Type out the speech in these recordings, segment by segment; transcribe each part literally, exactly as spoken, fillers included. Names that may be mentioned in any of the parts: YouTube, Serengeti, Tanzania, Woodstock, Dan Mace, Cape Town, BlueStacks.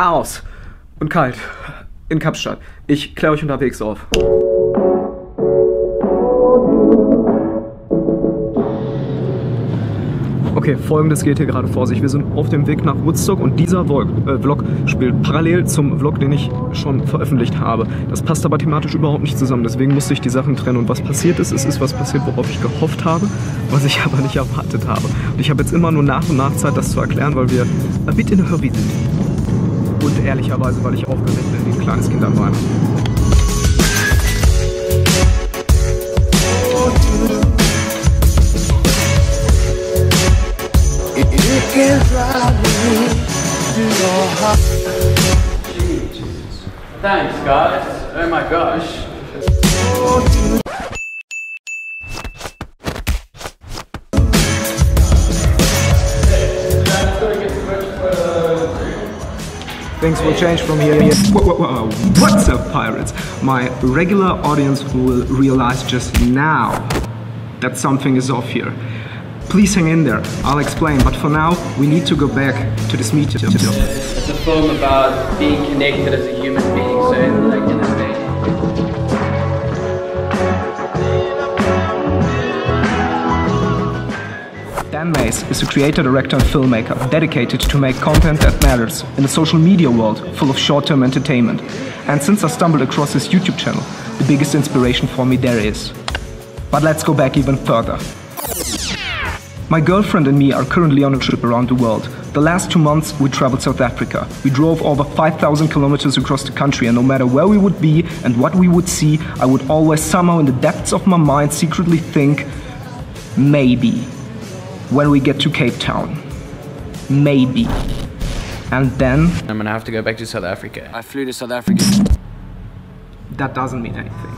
Chaos und kalt in Kapstadt. Ich kläre euch unterwegs auf. Okay, Folgendes geht hier gerade vor sich. Wir sind auf dem Weg nach Woodstock und dieser Vlog, äh, Vlog spielt parallel zum Vlog, den ich schon veröffentlicht habe. Das passt aber thematisch überhaupt nicht zusammen, deswegen musste ich die Sachen trennen. Und was passiert ist, es ist was passiert, worauf ich gehofft habe, was ich aber nicht erwartet habe. Und ich habe jetzt immer nur nach und nach Zeit, das zu erklären, weil wir ein bisschen in der Hurry sind. Und ehrlicherweise, weil ich aufgeregt bin wie ein kleines Kind am Weinen. Thanks, guys. Oh my gosh. Things will change from here. Whoa, whoa, whoa. What's up, pirates? My regular audience will realize just now that something is off here. Please hang in there, I'll explain, but for now, we need to go back to this meetup. It's a film about being connected as a human being, so like in a way. Dan Mace is a creator, director and filmmaker, dedicated to make content that matters in a social media world full of short-term entertainment. And since I stumbled across his YouTube channel, the biggest inspiration for me there is. But let's go back even further. My girlfriend and me are currently on a trip around the world. The last two months we traveled South Africa. We drove over five thousand kilometers across the country, and no matter where we would be and what we would see, I would always somehow in the depths of my mind secretly think, maybe, when we get to Cape Town, maybe. And then I'm gonna have to go back to South Africa. I flew to South Africa. That doesn't mean anything.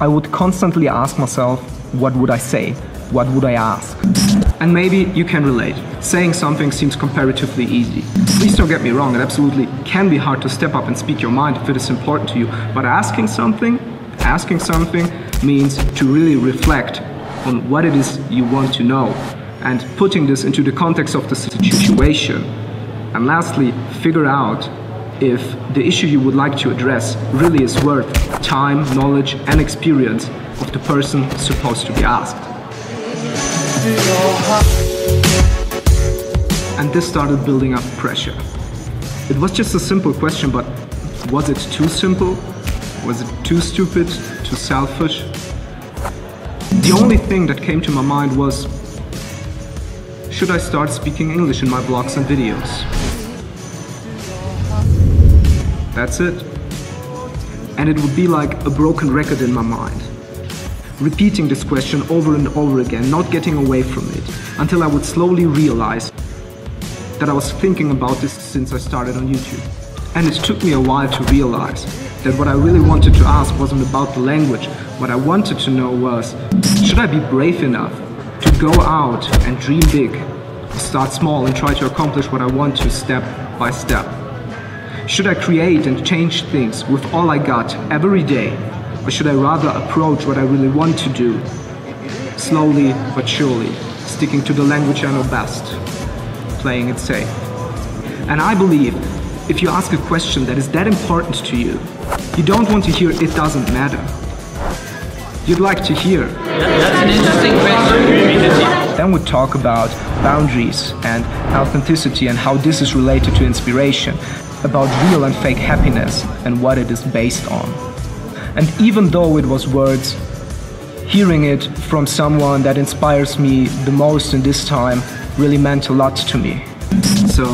I would constantly ask myself, what would I say? What would I ask? And maybe you can relate. Saying something seems comparatively easy. Please don't get me wrong, it absolutely can be hard to step up and speak your mind if it is important to you. But asking something, asking something means to really reflect on what it is you want to know and putting this into the context of the situation. And lastly, figure out if the issue you would like to address really is worth time, knowledge and experience of the person supposed to be asked. And this started building up pressure. It was just a simple question, but was it too simple? Was it too stupid? Too selfish? The only thing that came to my mind was, should I start speaking English in my blogs and videos? That's it. And it would be like a broken record in my mind. Repeating this question over and over again, not getting away from it, until I would slowly realize that I was thinking about this since I started on YouTube. And it took me a while to realize that what I really wanted to ask wasn't about the language. What I wanted to know was, should I be brave enough to go out and dream big, start small and try to accomplish what I want to step by step? Should I create and change things with all I got every day? Or should I rather approach what I really want to do? Slowly but surely, sticking to the language I know best, playing it safe. And I believe, if you ask a question that is that important to you, you don't want to hear, it doesn't matter. You'd like to hear. That's an interesting question. Then we talk about boundaries and authenticity and how this is related to inspiration, about real and fake happiness and what it is based on. And even though it was words, hearing it from someone that inspires me the most in this time really meant a lot to me. So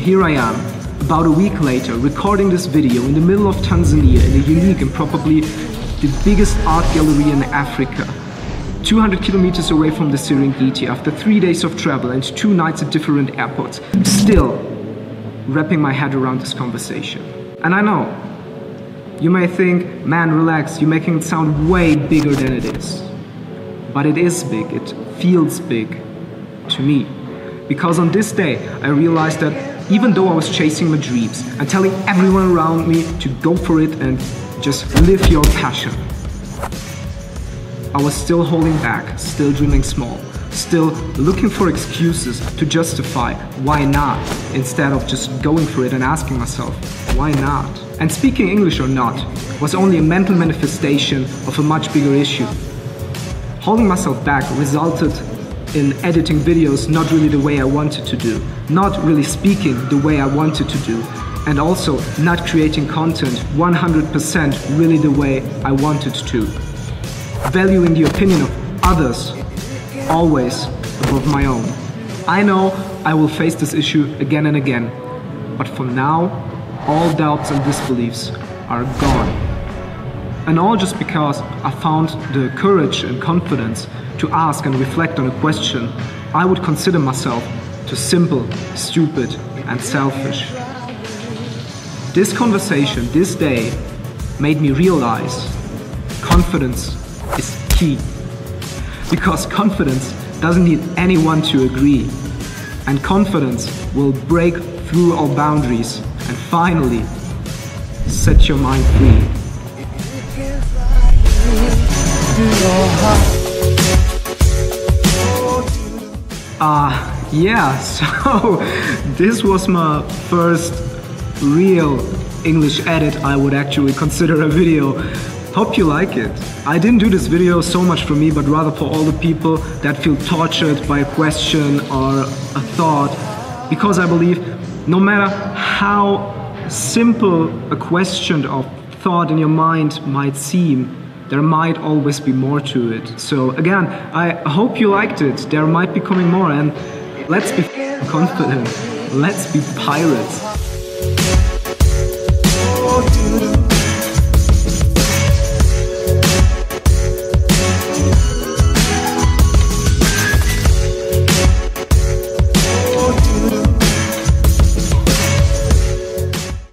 here I am, about a week later, recording this video in the middle of Tanzania in a unique and probably the biggest art gallery in Africa, two hundred kilometers away from the Serengeti, after three days of travel and two nights at different airports. Still wrapping my head around this conversation. And I know, you may think, man, relax, you're making it sound way bigger than it is. But it is big, it feels big to me. Because on this day, I realized that even though I was chasing my dreams and telling everyone around me to go for it and just live your passion, I was still holding back, still dreaming small, still looking for excuses to justify why not, instead of just going for it and asking myself, why not? And speaking English or not was only a mental manifestation of a much bigger issue. Holding myself back resulted in editing videos not really the way I wanted to do, not really speaking the way I wanted to do, and also not creating content one hundred percent really the way I wanted to. Valuing the opinion of others always above my own. I know I will face this issue again and again, but for now, all doubts and disbeliefs are gone. And all just because I found the courage and confidence to ask and reflect on a question I would consider myself too simple, stupid, and selfish. This conversation, this day, made me realize confidence is key. Because confidence doesn't need anyone to agree. And confidence will break through all boundaries and finally set your mind free. Ah, uh, yeah, so this was my first real English edit I would actually consider a video. Hope you like it. I didn't do this video so much for me, but rather for all the people that feel tortured by a question or a thought, because I believe no matter how simple a question or thought in your mind might seem, there might always be more to it. So again, I hope you liked it. There might be coming more, and let's be confident. Let's be pirates.